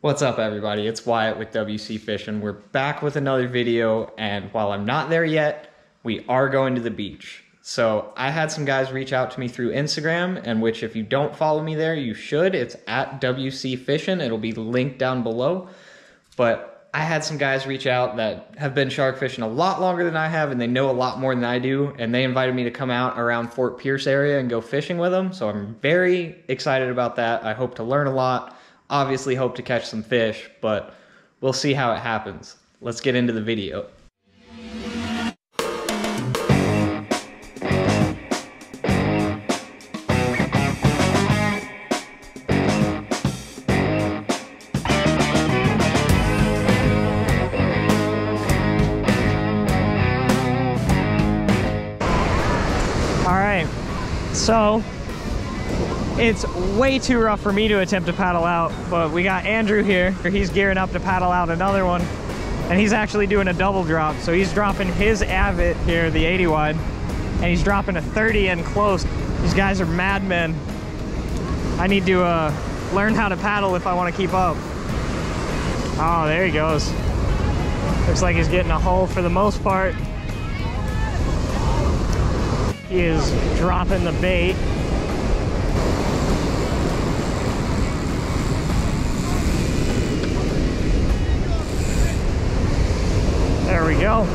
What's up, everybody? It's Wyatt with WC Fishing. We're back with another video, and while I'm not there yet, we are going to the beach. So I had some guys reach out to me through Instagram, and which if you don't follow me there, you should. It's at WC Fishing. It'll be linked down below. But I had some guys reach out that have been shark fishing a lot longer than I have, and they know a lot more than I do, and they invited me to come out around Fort Pierce area and go fishing with them. So I'm very excited about that. I hope to learn a lot. Obviously hope to catch some fish, but we'll see how it happens. Let's get into the video. All right, so it's way too rough for me to attempt to paddle out, but we got Andrew here. He's gearing up to paddle out another one, and he's actually doing a double drop. So he's dropping his Avid here, the 80 wide, and he's dropping a 30 in close. These guys are madmen. I need to learn how to paddle if I want to keep up. Oh, there he goes. Looks like he's getting a hole for the most part. He is dropping the bait. There we go.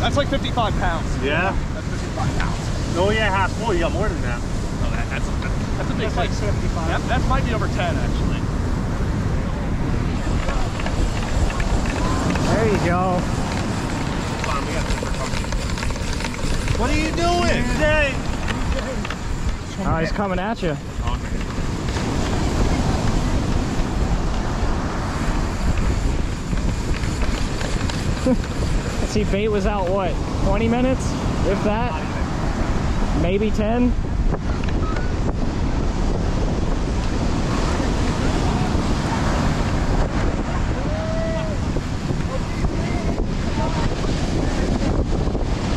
That's like 55 pounds. Yeah? That's 55 pounds. No, yeah, half full. You got more than that. No, that's a big fish. That's like 75. That might be over 10, actually. There you go. Come on, we got super company. What are you doing? Today? Oh, he's coming at you. Let's see, bait was out, what, 20 minutes? If that? Maybe 10?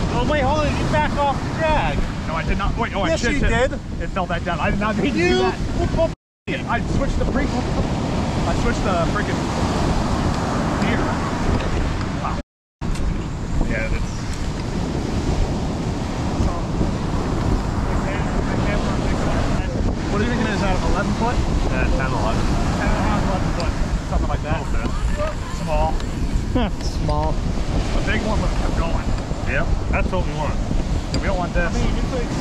Oh, wait, hold it, you back off the drag. No, I did not. Wait, oh, yes, I did. Yes, you did. It felt that down. I did not mean to do that. Football, I switched the freaking... Small. A big one, but kept going. Yep, that's what we want. We don't want this. I mean, you can take...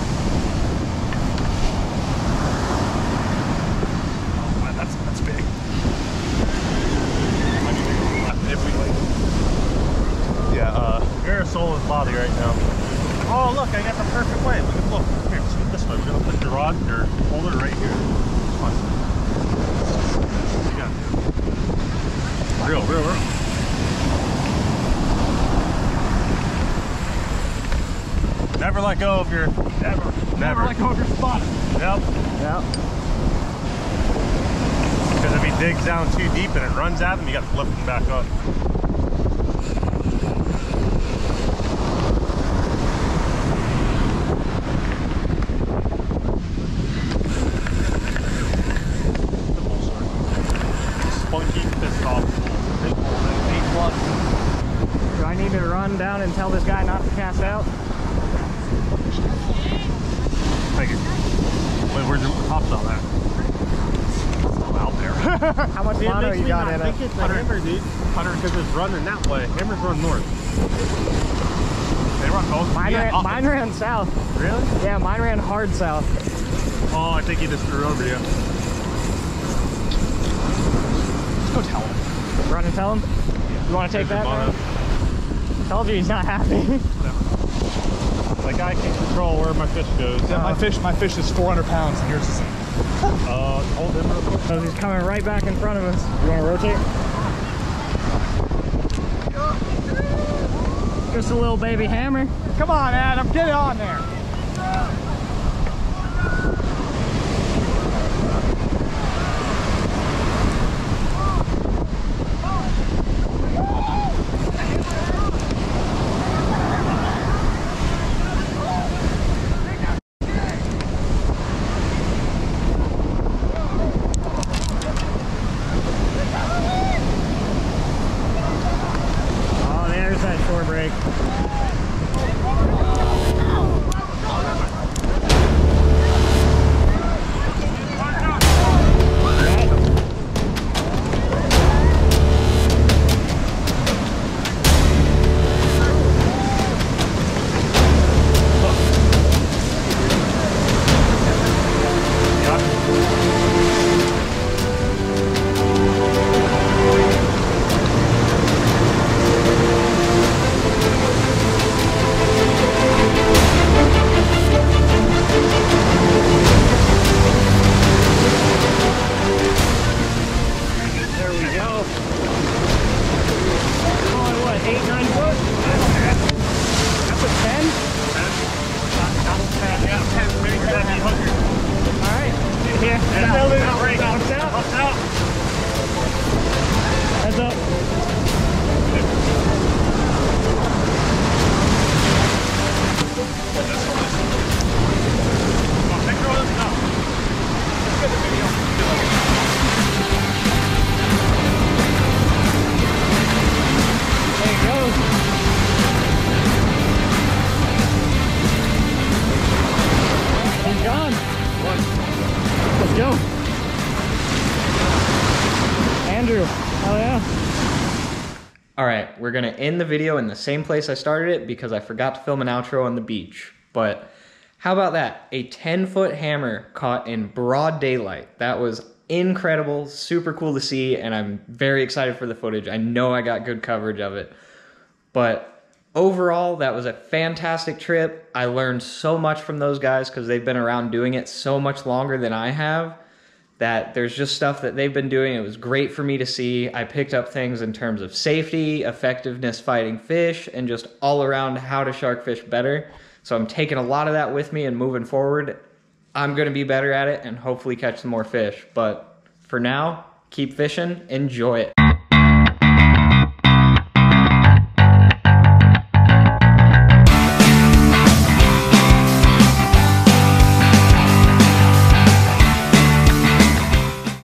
Oh man, that's big. If we like... Yeah, aerosol is body right now. Oh look, I got the perfect way. Look, come here, let's move this way. We're gonna put the rod or hold it right here. Come on. Real. Never let go of your... Never let go of your spot. Yep. Yep. Because if he digs down too deep and it runs at him, you got to lift him back up. Spunky, pissed off. Big hole. Do I need to run down and tell this guy not to cast out? Thank you. Wait, where's your pops on that? It's still out there. How much mono you got in it? I think it's a hammer, dude. Hunter, because it's running that way. Hammers run north. They run both. Mine ran south. Really? Yeah, mine ran hard south. Oh, I think he just threw over you. Let's go tell him. Run and tell him? Yeah. You want to take that? I told you he's not happy. Whatever. Like I can control where my fish goes. Yeah, my fish is 400 pounds and yours is... hold him real quick. So he's coming right back in front of us. You want to rotate? Just a little baby hammer. Come on, Adam, get on there. We're gonna end the video in the same place I started it because I forgot to film an outro on the beach. But how about that? A 10-foot hammer caught in broad daylight. That was incredible, super cool to see, and I'm very excited for the footage. I know I got good coverage of it. But overall, that was a fantastic trip. I learned so much from those guys because they've been around doing it so much longer than I have. That there's just stuff that they've been doing. It was great for me to see. I picked up things in terms of safety, effectiveness fighting fish, and just all around how to shark fish better. So I'm taking a lot of that with me and moving forward. I'm gonna be better at it and hopefully catch some more fish. But for now, keep fishing, enjoy it.